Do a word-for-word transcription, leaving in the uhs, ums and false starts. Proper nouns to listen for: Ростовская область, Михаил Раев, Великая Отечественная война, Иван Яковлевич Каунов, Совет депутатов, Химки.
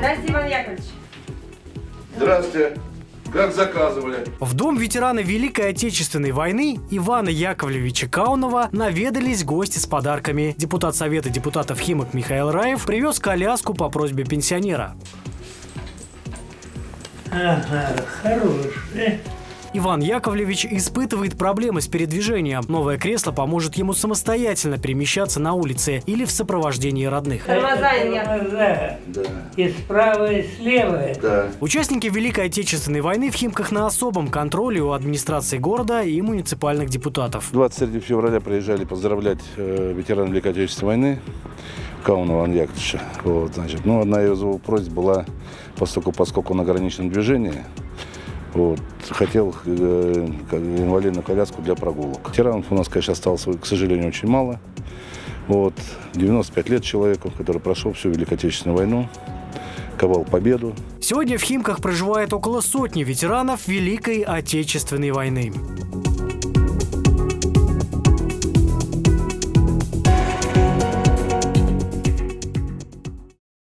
Здравствуйте, Иван Яковлевич. Здравствуйте. Как заказывали. В дом ветерана Великой Отечественной войны Ивана Яковлевича Каунова наведались гости с подарками. Депутат Совета депутатов Химок Михаил Раев привез коляску по просьбе пенсионера. Ага, хороший. Иван Яковлевич испытывает проблемы с передвижением. Новое кресло поможет ему самостоятельно перемещаться на улице или в сопровождении родных. Тормоза, тормоза. Да. И справа, и слева. Да. Участники Великой Отечественной войны в Химках на особом контроле у администрации города и муниципальных депутатов. двадцать третьего февраля приезжали поздравлять ветерана Великой Отечественной войны Каунова Ивана Яковлевича. Вот, значит. Ну, одна из его просьб была, поскольку, поскольку он ограничен в движении, вот, хотел э, инвалидную коляску для прогулок. Ветеранов у нас, конечно, осталось, к сожалению, очень мало. Вот, девяносто пять лет человеку, который прошел всю Великую Отечественную войну, ковал победу. Сегодня в Химках проживает около сотни ветеранов Великой Отечественной войны.